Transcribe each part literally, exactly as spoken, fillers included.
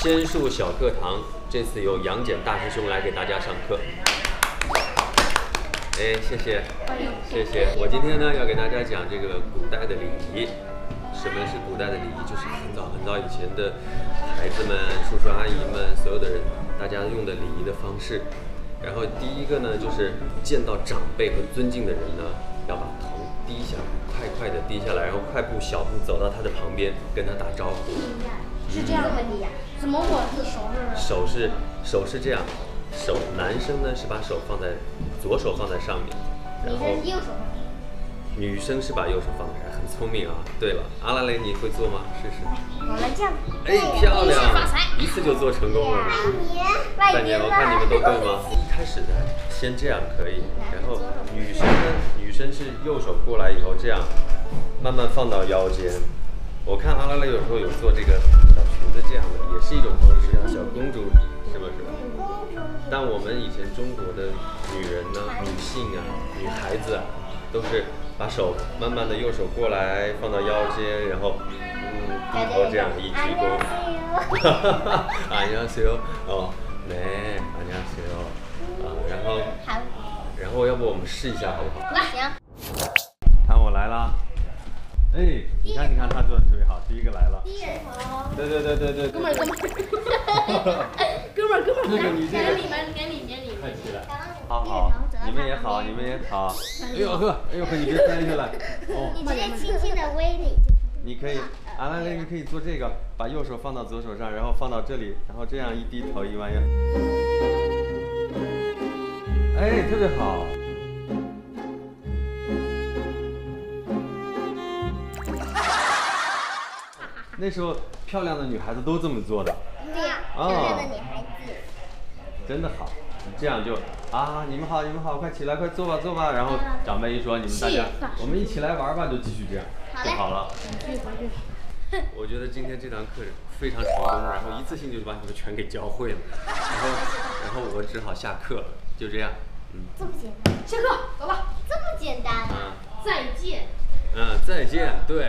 仙术小课堂，这次由杨戬大师兄来给大家上课。哎，谢谢，谢谢。我今天呢要给大家讲这个古代的礼仪。什么是古代的礼仪？就是很早很早以前的孩子们、叔叔阿姨们，所有的人，大家用的礼仪的方式。然后第一个呢，就是见到长辈和尊敬的人呢，要把头低下，快快的低下来，然后快步小步走到他的旁边，跟他打招呼。是这样的低呀？怎么我是手是？手是手是这样，手男生呢是把手放在左手放在上面，然后右手放在。女生是把右手放在这，很聪明啊。对了，阿拉蕾你会做吗？试试。我来这样。哎，漂亮！一次就做成功了。拜年，我看你们都对吗？一开始呢，先这样可以，然后女生呢，女生是右手过来以后这样，慢慢放到腰间。我看阿拉蕾有时候有做这个小裙子这样的，也是一种方式，像小公主礼，是不是？但我们以前中国的女人呢，女性啊，女孩子啊，都是。把手慢慢的右手过来放到腰间，然后嗯低头这样一鞠躬，哈哈哈，안녕하세요，哦，네안녕하세요，啊，然后然后要不我们试一下好不好？行，看我来啦，哎，你看你看他做的特别好，第一个来了，对对对对对，哥们儿哥们儿，哥们儿哥们儿，给你们给你给你，快起来，好好。 你们也好，你们也好。哎呦呵，哎呦呵，你别摔下来。哦，你直接轻轻的微你。你可以，阿拉蕾，你可以做这个，把右手放到左手上，然后放到这里，然后这样一低头一弯腰。哎，特别好。那时候漂亮的女孩子都这么做的。对呀，漂亮的女孩子。真的好。 这样就啊，你们好，你们好，快起来，快坐吧，坐吧。然后长辈一说，你们大家，我们一起来玩吧，就继续这样就好了。我觉得今天这堂课非常成功，然后一次性就把你们全给教会了。然后，然后我只好下课了，就这样。嗯，这么简单。下课，走吧。这么简单啊？再见。嗯，再见。对。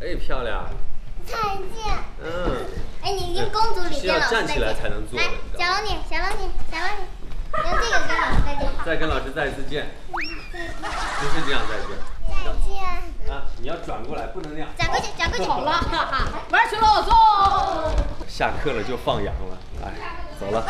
哎，漂亮。再见。嗯。哎，你跟公主礼见老师再见。是要站起来才能坐。来，小龙女，小龙女，小龙女。 用这个跟老师再见，再跟老师再一次见，就是这样再见，再见啊！你要转过来，不能那样，转过去，转过去，好了，哈哈，玩去了，走。下课了就放羊了，哎，走了。